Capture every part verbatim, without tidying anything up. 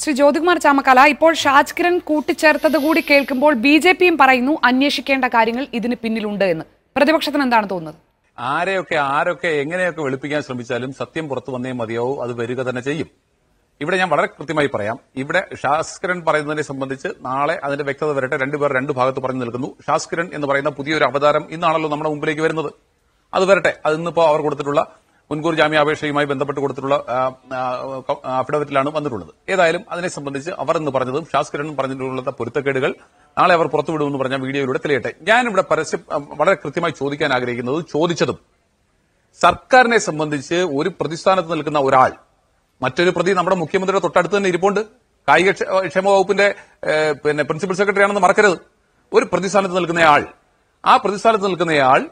Sri Jyothikumar Chamakkala, Paul Shadskiran, Kuticharta, the Goody Kelkambol, B J P in Parainu, Anishik and Karingal, Idin Pinilunda. Pradakshatan and Dantona. Are okay, are okay, Enginek will pick us from Michelin, Satim Porto, and Madio, other very good than a jim. If I am correct with my prayer, if Shadskiran Parainu is somebody, Nale, and the vector of the letter and to Paranakanu, Shadskiran in the Parana Pudio Avadaram, in Alamam, break another. Other Verte, Adana power Gotula. Ungur Jamia Vesha might bend the Patrula uh Lanum and the Rula. Either other somebody over in the Paranum, Shadskiran Paranula the Purta Kedigal, I'll ever Porto video later. Yan Parasip what a Kritima Chodik and Agri Chodichadum. Sarkarne Sambandiche Uri Pradistan Ural. Material Pradi number Mukemundri to Tatan Ripond, Kai Shemo opened a principal secretary on the market, Uri Pradistan Al. Ah Pradistan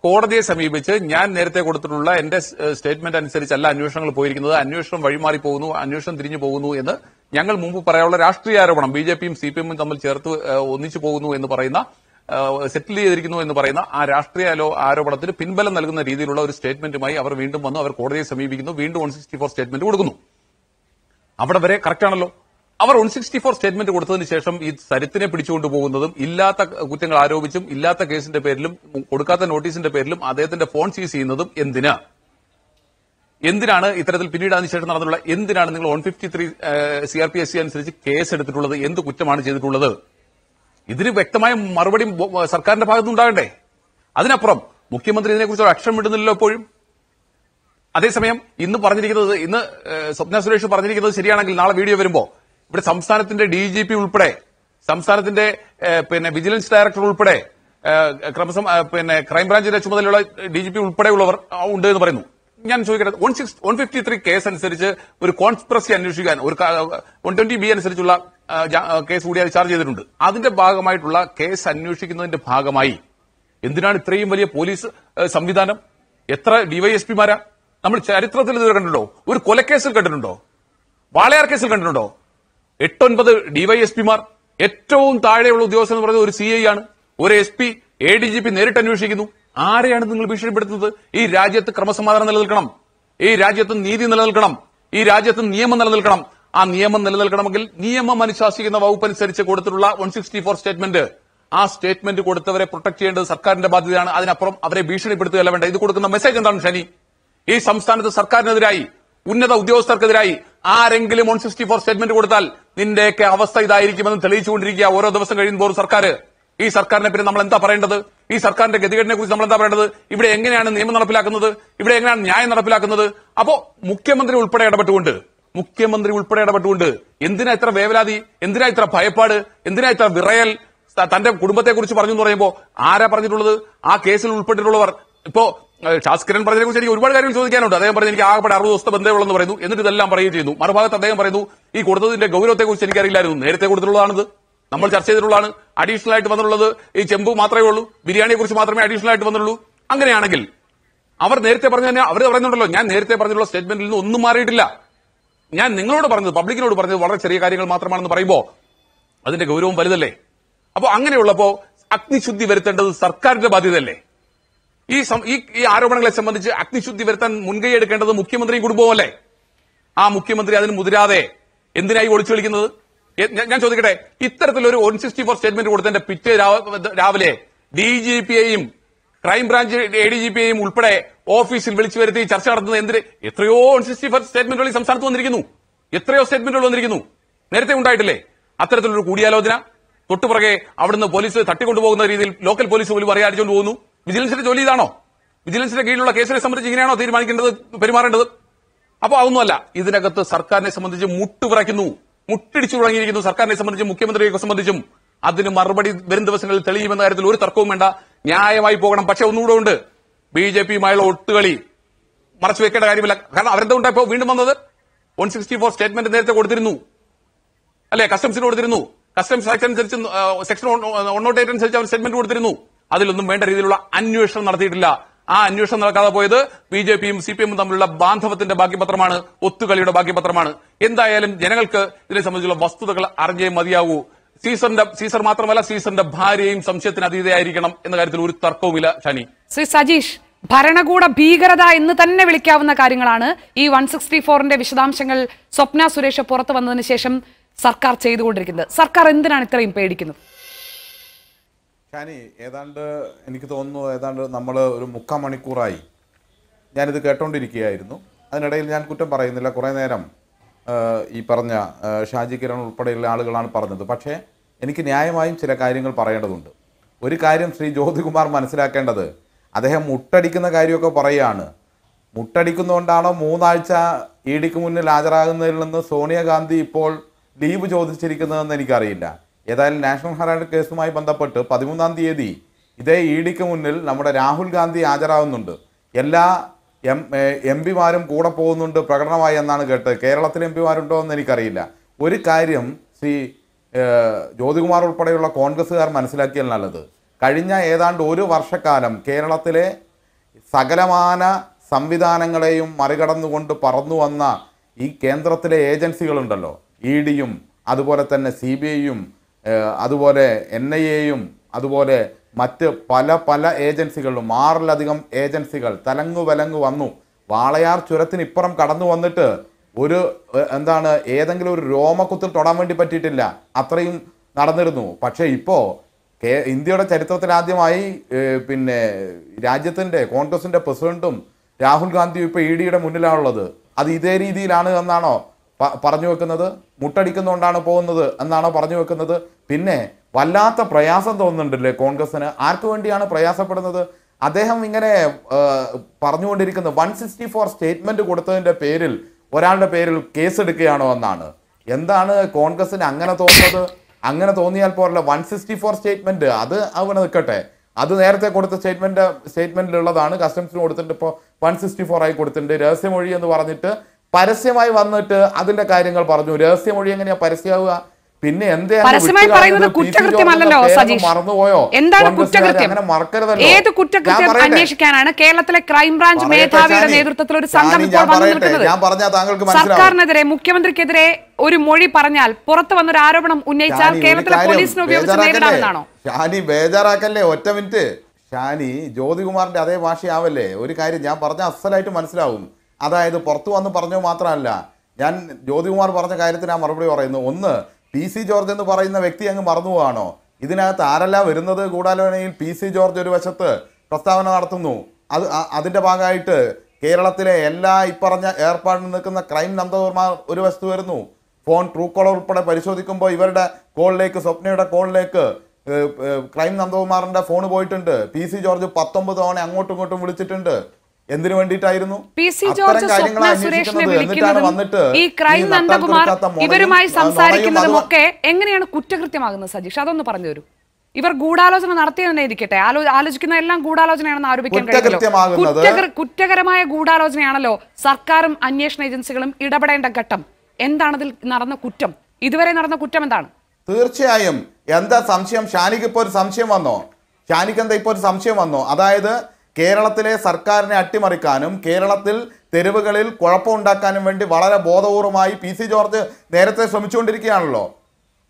Cordia Samibiche, Yan Nerte Gotula, and this statement and Series Allah, Nutional Poirina, Nutional Varimari Ponu, Nutional Drini Ponu in the Yangal Mumpu Parala, Astria, B J P, C P M, Kamal Chertu, Unichiponu in the Parana, Settle Irikino in the Parana, Astria, Arabati, Pinbell and Laguna Ridi statement to my our window on our Cordia Samibino, window one sixty-four statement Udunu. After very correctano, our one sixty-four statement to the session is Saritine Pichu to Bondum, Illata Gutangario, which Illata case in the Pedlum, Kodaka notice in the Pedlum, other than the font C in the Indina. Indinana, Ithral Pinida and Satan, Indinana, one fifty-three C R P C and Sric case at the Tula, the end of Kutamanji the Tula. Idri Vectama, Marbadim Sarkana Pazun Dande. Adana Prom, Mukimandri action with the Lopoim. Adesamayam, in the particular in the subnaturation particular Syrian video very more. But some start in the D G P will play, some start in the vigilance director will play, Kramasamara crime branch D G P will play over Paranu. one fifty-three case and search with conspiracy and one twenty B and Sergula case would have charged. Other than Bagamai case and Nushik in the Pagamai. In the three million police Samvidana, Yetra, D Y S P M R, number Charitra, we're Kolakasal Gatundo, Balayar Castle Gatundo. Eton by the D Y S P M R, Eton Tide Dios and C A N, U R S P, A D G P Neritan Yushikinu, Ari and the Bishop, E Rajat Kramasamara and Lelgram, E Rajat Nidi in the Lelgram, E Rajat Niaman and Lelgram, and Niaman the Lelgram, Niaman and Shasik in the open search one sixty four statement there. A statement to go to the protection of the Sarkar and the Badiana, Adaprom, Avre Bishop, the eleventh, I go to the message and Shani. E some stand the Sarkar and the Rai. Unna Dios Sarkadrai, R. Engel one sixty-four statement to Gordal, Nindeca, Avasta, Irikim, and Talichundrika, or the Vasakar in Bor Sarkare, Isakana Piramalanta Paranda, Isakana Gedinek with Samantha Paranda, if they Enginan and Niaman Rapilak another, if they Engan Nyan Rapilak another, Apo Mukemundri will put out about Wunder, Mukemundri will put out about Wunder, Indinatra Veveladi, Indinatra Payapad, Indinatra Virail, Satanda Kurubate Kurchaparino Rebo, Ara Paradu, our case will put it over. Shadskiran Paragosari, you were going to Canada, they were in the into the Lamparadu, Marvata, they were he could do the Govero Tegusenari Larun, Hertegulan, number Chaserulan, additional light to Vandalu, Echembu Matraulu, Biryani Kushmatra, additional light to Vandalu, Angrianagil. Our Nerte Parana, our Renolo, Yan Nerte Parano statement, Numaritilla, Yan Ningo, the public road, the water, Serial Matraman, the Paribo, other than the Govero Badele. Upon Anganolapo, Akni should be vertendal, Sarkar the Badele. This is the argument that somebody should be able to get the Mukimundri good bowl. Ah, Mukimundri and Mudrade. In the night, what is the case? It's the one sixty-four statement would then a picture of the Davale, D G P, crime branch, A D G P, Mulpre, office in Vilchurity, Churchard, and the one sixty-four statement is some Santo and Riginu. It's three statement on Riginu. Nerthum title. After the Kudia Lodra, Kutuprake, after the police, the local police will be arranged. Vigilance is only done. Vigilance is a great location. Somebody is not the American Perimaranda. Apaunola is the Nagato Sarkane Samadjum Mutu Rakinu. Mutiturangin to Sarkane Samadjum Mukemundri Samadjum. Adin Marbadi Bendavisan Telim and the Lurita Comanda, Nyaya my Pogan Pacho Nudonde, B J P Milo Tully, Marchweka, I will like Aradon type of window another. one sixty-four statement and there they would renew. Alla customs in order to renew. Customs section section on notated and such a statement would renew. Adilum Mendarilla, unusual Narthilla, unusual Nakapoida, B J P, C P M, Banthavat in the Baki Patramana, Uttukali Baki Patramana, in the L M General Kerr, there is a Mazula Bastu, R J Madiavu, Caesar Matramala, Caesar the Bahari, some Chetanadi, the Irikim, and the Tarkovila, Shani. So, Sajish. ഭരണകൂട ഭീകരത എന്ന് തന്നെ വിളിക്കാവുന്ന കാര്യങ്ങളാണ് ഈ one sixty ഫോറിന്റെ വിശദാംശങ്ങൾ സ്വപ്ന സുരേഷ് പുറത്തു വന്നതിന് ശേഷം സർക്കാർ ചെയ്തുകൊണ്ടിരിക്കുന്നത്. സർക്കാർ എന്തിനാണ് ഇത്രയും പേടിക്കുന്നത്? ഷാനി, ഏതാണ്ട് എനിക്ക് തോന്നുന്നു ഏതാണ്ട് നമ്മൾ ഒരു മുക്കാൽ മണിക്കൂറായി ഞാനിത് കേട്ടോണ്ടിരിക്കുകയായിരുന്നു. അതിനിടയിൽ ഞാൻ കുറ്റം പറയുന്നില്ല, കുറേ നേരം ഈ പറഞ്ഞ ഷാജി കിരൺ ഉൾപ്പെടെയുള്ള ആളുകളാണ് പറഞ്ഞത്. പക്ഷേ എനിക്ക് ന്യായമായും ചില കാര്യങ്ങൾ പറയേണ്ടതുണ്ട്. ഒരു കാര്യം ശ്രീ ജ്യോതികുമാർ മനസ്സിലാക്കേണ്ടത്, അദ്ദേഹം മുട്ടടിക്കുന്ന കാര്യമൊക്കെ പറയുകയാണ്. മുട്ടടിക്കുന്നതുകൊണ്ടാണോ മൂന്നാഴ്ച ഇ ഡിക്ക് മുന്നിൽ ഹാജരാകുന്നതിൽ നിന്ന് സോണിയാഗാന്ധി ഇപ്പോൾ ലീവ് ചോദിച്ചിരിക്കുന്നതെന്ന് എനിക്കറിയില്ല. ഏതായാലും നാഷണൽ ഹെറാൾഡ് കേസുമായി ബന്ധപ്പെട്ട് പതിമൂന്നാം തീയതി ഇതേ ഇ ഡിക്ക് മുന്നിൽ നമ്മുടെ രാഹുൽ ഗാന്ധി ഹാജരാകുന്നുണ്ട്. എല്ലാ എം എം പിമാരും കൂടെ പോകുന്നുണ്ട് പ്രകടനമായി എന്നാണ് കേട്ടത്. കേരളത്തിലെ എം പിമാരുണ്ടോ എന്ന് എനിക്കറിയില്ല. ഒരു കാര്യം ശ്രീ ജ്യോതികുമാർ ഉൾപ്പെടെയുള്ള കോൺഗ്രസ്സുകാർ മനസ്സിലാക്കിയാൽ നല്ലത്, കഴിഞ്ഞ ഏതാണ്ട് ഒരു വർഷക്കാലം കേരളത്തിലെ സകലമാന സംവിധാനങ്ങളെയും മറികടന്നുകൊണ്ട് പറന്നു വന്ന ഈ കേന്ദ്രത്തിലെ ഏജൻസികളുണ്ടല്ലോ, ഇ ഡിയും അതുപോലെ തന്നെ സി ബി ഐയും അതുപോലെ എൻ ഐ എയും അതുപോലെ മറ്റ് പല പല ഏജൻസികളിലും ആറിലധികം ഏജൻസികൾ തലങ്ങു വലങ്ങു വന്നു. വാളയാർ ചുരത്തിനിപ്പുറം കടന്നു വന്നിട്ട് ഒരു എന്താണ് ഏതെങ്കിലും ഒരു രോമക്കുത്തിൽ തൊടാൻ വേണ്ടി പറ്റിയിട്ടില്ല, അത്രയും നടന്നിരുന്നു. പക്ഷേ ഇപ്പോൾ കേ ഇന്ത്യയുടെ ചരിത്രത്തിലാദ്യമായി പിന്നെ രാജ്യത്തിൻ്റെ കോൺഗ്രസിൻ്റെ പ്രസിഡൻറ്റും രാഹുൽ ഗാന്ധിയും ഇപ്പോൾ ഇ ഡിയുടെ മുന്നിലാണുള്ളത്. അത് ഇതേ രീതിയിലാണ് എന്നാണോ പറഞ്ഞു വെക്കുന്നത്? മുട്ടടിക്കുന്നുകൊണ്ടാണ് പോകുന്നത് എന്നാണോ പറഞ്ഞു വെക്കുന്നത്? പിന്നെ വല്ലാത്ത പ്രയാസം തോന്നുന്നുണ്ടല്ലേ കോൺഗ്രസ്സിന്? ആർക്കു വേണ്ടിയാണ് പ്രയാസപ്പെടുന്നത്? അദ്ദേഹം ഇങ്ങനെ പറഞ്ഞുകൊണ്ടിരിക്കുന്നത് വൺ സിക്സ്റ്റി ഫോർ സ്റ്റേറ്റ്മെൻറ്റ് കൊടുത്തതിൻ്റെ പേരിൽ ഒരാളുടെ പേരിൽ കേസെടുക്കുകയാണോ എന്നാണ്. എന്താണ് കോൺഗ്രസ്സിന് അങ്ങനെ തോന്നുന്നത്? അങ്ങനെ തോന്നിയാൽ പോലുള്ള വൺ സിക്സ്റ്റി ഫോർ സ്റ്റേറ്റ്മെൻറ്റ് അത് അവിടെ നിൽക്കട്ടെ, അത് നേരത്തെ കൊടുത്ത സ്റ്റേറ്റ്മെൻറ്റ് സ്റ്റേറ്റ്മെൻറ്റിലുള്ളതാണ്. കസ്റ്റംസിന് കൊടുത്തിട്ട് ഇപ്പോൾ വൺ സിക്സ്റ്റി ഫോർ ആയി കൊടുത്തിട്ടുണ്ട്. രഹസ്യമൊഴി എന്ന് പറഞ്ഞിട്ട് പരസ്യമായി വന്നിട്ട് അതിൻ്റെ കാര്യങ്ങൾ പറഞ്ഞു. രഹസ്യമൊഴി എങ്ങനെയാണ് പരസ്യമാവുക? പിന്നെ കുറ്റകൃത്യമല്ലല്ലോ മറന്നുപോയോ? എന്താണ് കുറ്റകൃത്യം? ഏത് കുറ്റകൃത്യം അന്വേഷിക്കാനാണ് കേരളത്തിലെ ക്രൈംബ്രാഞ്ച് മേധാവിയുടെ നേതൃത്വത്തിൽ ഒരു സംഘം ഇപ്പോൾ വന്നു നിൽക്കുന്നത്? സർക്കാരിനെതിരെ, മുഖ്യമന്ത്രിക്കെതിരെ ഒരു മൊഴി പറഞ്ഞാൽ, പുറത്തു വന്നൊരു ആരോപണം ഉന്നയിച്ചാൽ കേരളത്തിലെ പോലീസിനെ ഉപയോഗിച്ച് നേരിടാമെന്നാണോ? ഷാനി ബേജാറാക്കല്ലേ, ഒറ്റ മിനിറ്റ്. ഷാനി, ജ്യോതികുമാറിന്റെ അതേ ഭാഷയാവല്ലേ? ഒരു കാര്യം ഞാൻ പറഞ്ഞ അസലായിട്ട് മനസ്സിലാവും. അതായത് പുറത്തു വന്ന് പറഞ്ഞു മാത്രമല്ല, ഞാൻ ജ്യോതികുമാർ പറഞ്ഞ കാര്യത്തിന് ഞാൻ മറുപടി പറയുന്നു. ഒന്ന്, പി സി ജോർജ് എന്ന് പറയുന്ന വ്യക്തി അങ്ങ് മറന്നുപോവാണോ? ഇതിനകത്ത് ആരെല്ലാം വരുന്നത്? കൂടാലോണയിൽ പി സി ജോർജ് ഒരു വശത്ത് പ്രസ്താവന നടത്തുന്നു. അത് അതിൻ്റെ ഭാഗമായിട്ട് കേരളത്തിലെ എല്ലാ ഇപ്പറഞ്ഞ ഏർപ്പാടിൽ നിൽക്കുന്ന ക്രൈം നന്ദകുമാർ ഒരു വശത്ത് വരുന്നു. ഫോൺ ട്രൂ കോളർ ഉൾപ്പെടെ പരിശോധിക്കുമ്പോൾ ഇവരുടെ കോളിലേക്ക്, സ്വപ്നയുടെ കോളിലേക്ക് ക്രൈം നന്ദകുമാറിൻ്റെ ഫോൺ പോയിട്ടുണ്ട്. പി സി ജോർജ് പത്തൊമ്പത് തവണ അങ്ങോട്ടും ഇങ്ങോട്ടും വിളിച്ചിട്ടുണ്ട്. എന്തിനു വേണ്ടിയിട്ടായിരുന്നു? പി സി ജോർജ് സ്വപ്ന സുരേഷിനെ വിളിക്കുന്നതും ഈ ക്രൈം നന്ദകുമാർ ഇവരുമായി സംസാരിക്കുന്നതും ഒക്കെ എങ്ങനെയാണ് കുറ്റകൃത്യമാകുന്നത്? സജീഷ്, അതൊന്ന് പറഞ്ഞു തരൂ. ഇവർ ഗൂഢാലോചന നടത്തിയെന്നെ ഇരിക്കട്ടെ, ആലോചിക്കുന്ന എല്ലാം ഗൂഢാലോചനയാണെന്ന് ആരോപിക്കാൻ കഴിയില്ല. കുറ്റകരമായ ഗൂഢാലോചനയാണല്ലോ സർക്കാരും അന്വേഷണ ഏജൻസികളും ഇടപെടേണ്ട ഘട്ടം. എന്താണ് ഇതിൽ നടന്ന കുറ്റം? ഇതുവരെ നടന്ന കുറ്റം എന്താണ്? തീർച്ചയായും എന്താ സംശയം? ഷാനിക്ക് ഇപ്പൊ ഒരു സംശയം വന്നോ? ഷാനിക്ക് എന്താ ഇപ്പൊ ഒരു സംശയം വന്നോ? അതായത് കേരളത്തിലെ സർക്കാരിനെ അട്ടിമറിക്കാനും കേരളത്തിൽ തെരുവുകളിൽ കുഴപ്പമുണ്ടാക്കാനും വേണ്ടി വളരെ ബോധപൂർവമായി പി സി ജോർജ് നേരത്തെ ശ്രമിച്ചുകൊണ്ടിരിക്കുകയാണല്ലോ.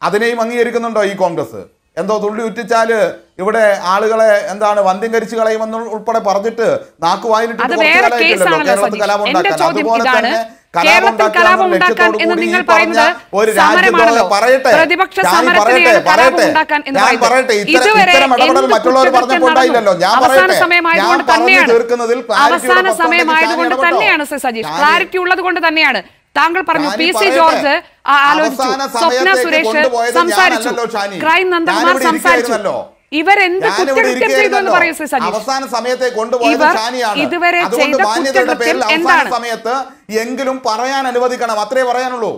അതിനെയും അംഗീകരിക്കുന്നുണ്ടോ ഈ കോൺഗ്രസ്? എന്തോ തുള്ളി ഉറ്റിച്ചാൽ ഇവിടെ ആളുകളെ എന്താണ് വന്ധ്യംകരിച്ചു കളയുമെന്ന് ഉൾപ്പെടെ പറഞ്ഞിട്ട് നാക്കുവായിലിട്ട് കേരളത്തിൽ കലാപം ഉണ്ടാക്കാൻ, അതുപോലെ തന്നെ കലാപം കലാപം ഉണ്ടാക്കാൻ എന്ന് നിങ്ങൾ പറയുന്നത് ഒരു രാജ്യത്തോട് പറയട്ടെ, പറയട്ടെ, പറയട്ടെ, ഞാൻ പറയട്ടെ. ഇത്തരം ഇടപെടൽ മറ്റുള്ളവർ പറഞ്ഞപ്പോൾ ഉണ്ടായില്ലല്ലോ. ഞാൻ പറയട്ടെ, ഞാൻ പറഞ്ഞു തീർക്കുന്നതിൽ അവസാന സമയമായതുകൊണ്ട് തന്നെയാണ് സജീഷ്, ക്ലാരിറ്റി ഉള്ളത് കൊണ്ട് തന്നെയാണ്. താങ്കൾ പറഞ്ഞു പി സി ജോർജ് ആലോചിച്ചു, സ്വപ്ന സുരേഷ് സംസാരിച്ചു, ക്രൈം നന്ദകുമാർ സംസാരിച്ചു. ഇവരെന്ത് കുറ്റകൃത്യം ചെയ്തു എന്ന് പറയൂ സജീഷ്. അവസാന സമയത്തെ കൊണ്ടുപോയത് ഷാനിയാണ്. ഇതുവരെ ചെയ്ത കുറ്റകൃത്യം എന്താണ്? സമയത്ത് എങ്കിലും പറയാൻ അനുവദിക്കണം, അത്രേ പറയാനുള്ളൂ.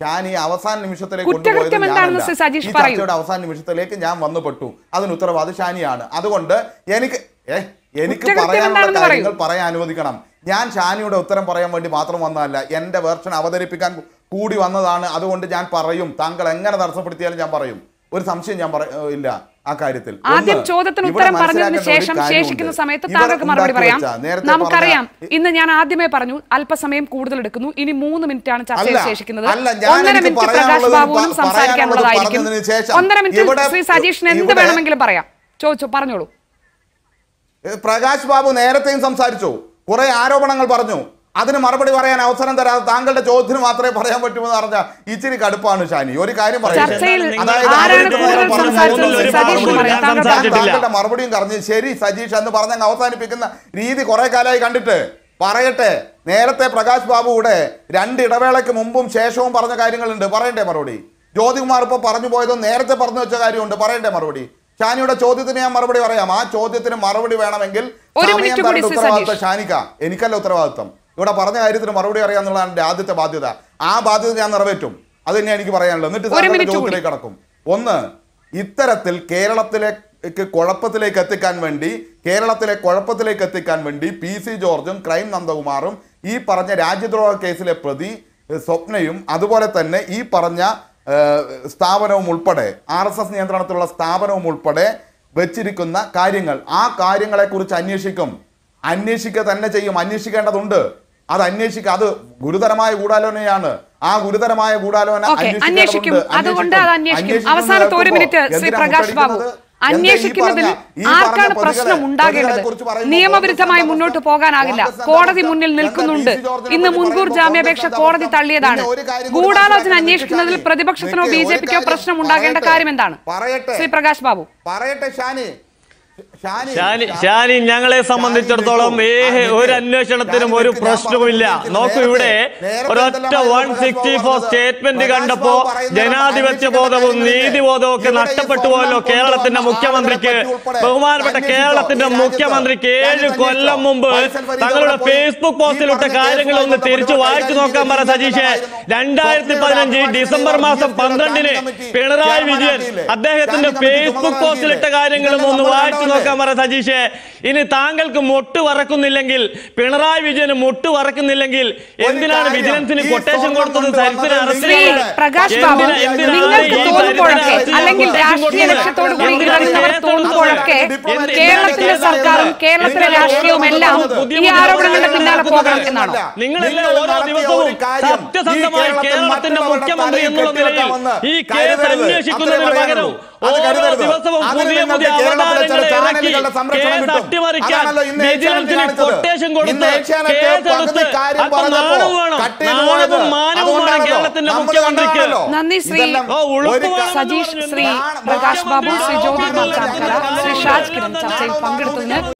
ഷാനി അവസാന നിമിഷത്തിലേക്ക് കുറ്റകൃത്യം എന്താണെന്ന് സജീഷ് പറയൂ. അവസാന നിമിഷത്തിലേക്ക് ഞാൻ വന്നുപെട്ടു, അതിന് ഉത്തരവാദി ഷാനിയാണ്. അതുകൊണ്ട് എനിക്ക് എനിക്ക് പറയാനുള്ള കാര്യങ്ങൾ പറയാൻ അനുവദിക്കണം. ഞാൻ ഷാനിയുടെ ഉത്തരം പറയാൻ വേണ്ടി മാത്രം വന്നതല്ല, എൻ്റെ വേർഷൻ അവതരിപ്പിക്കാൻ കൂടി വന്നതാണ്. അതുകൊണ്ട് ഞാൻ പറയും, താങ്കൾ എങ്ങനെ തടസ്സപ്പെടുത്തിയാലും ഞാൻ പറയും. ഒരു സംശയം ഞാൻ പറയില്ല ആ കാര്യത്തിൽ. ആദ്യം ചോദ്യത്തിന് ഉത്തരം പറഞ്ഞതിന് ശേഷം ശേഷിക്കുന്ന സമയത്ത് താങ്കൾക്ക് മറുപടി പറയാം. നമുക്കറിയാം, ഇന്ന് ഞാൻ ആദ്യമേ പറഞ്ഞു അല്പസമയം കൂടുതൽ എടുക്കുന്നു. ഇനി മൂന്ന് മിനിറ്റ് ആണ് ചർച്ചയിൽ ശേഷിക്കുന്നത്. ഒന്നര മിനിറ്റ് പ്രകാശ് ബാബുവിനും സംസാരിക്കാനുള്ളതായിരിക്കും. ഒന്നര മിനിറ്റ് ശ്രീ സജീഷിന് എന്ത് വേണമെങ്കിലും പറയാം. ചോദിച്ചോ, പറഞ്ഞോളൂ. Prakash Babu Nerathin Samsaricho, Kore Arobangal Parno, Adam Marbadi and outside and the Tangle Jothim Matra Paramatimara, Ichiri Kadapanu Shiny, Yori Kari Paramatimara. Parate, Nerate Prakash Babu, Randy Ravelak Mumbum, Sheshom Paranakiringal and the Parente Marodi. Jyothikumar Paranaboy, Nerate Paranakai on the Parente Marodi. Chani would have chosen the name Marodi Varayama, chosen the Marodi Vanamangil, Shanika, Enikal Utravatam. You would have Paranakiris Marodi Ariana and the Aditha Baduda. Ah, Badu and Ravetum. Adanaki Varayam, it is a Jyothikum. Wunder, Iteratil, Kerala Telek. Kodapatele Katikan Vendi, Kerala Tele Kodapatele Katikan Vendi, P C Jordan, Crime Nandagumarum, E. Parana Rajidro Casele Pradi, Sopneum, Adubaratane, E. Parana Stavano Mulpade, Arsas Niantratula Stavano Mulpade, Vechirikuna, Kiringal, Ah Kiringal Kurch Anishikam, Anishika Tanachayum, Anishika and Wunder, Ada Anishika, Gurudarama, Gudaloniana. Ah, Gurudarama, Gudalona, Anishikim, Ada Wunder, Anishkim, Avasar Tori Minita, say Prakash Babu. Anishikimil, Arkan Prasna Mundagan, Niamabritamai Muno to Pogan Agila, Korda the Munil Nilkununda, in the Mungur Jamia Beksha Korda the Taliadan, Gudalas and Anishkimil Pradibakshan of B J P Prasna Mundagan, the Karimandan, Parate, Prakash Babu, Parate Shani. Shani, Shani, Nangale summoned the Churtholom, eh, with a nation of Tenamoru Prostovilla, not today, Rotta one sixty four statement, the Gandapo, Jena the Vachaboda, Nidi Vodo, Kanatapatuolo, Kerala, the Mukemundri, Pumar, but the Kerala, the Mukemundri, Kuala Mumbai, Tango, Facebook post, the Karing on the Tirchu, White, Nokamara Sajisha, Danda, the Paranji, December Mass of Pandandine, Penrai Vision, Adehat, the Facebook post, the Karing on the White. In a tangle, Motu Arakun Nilangil, Penrai Vision, Motu Arakan Nilangil, Endina Vigilance in a quotation work on the Sarah. Case activation, vigilance in quotation goes to the case of the Kari Sajish Sri, Prakash Babu, Sri Jyothikumar Chamakkala, Sri Shadskiran,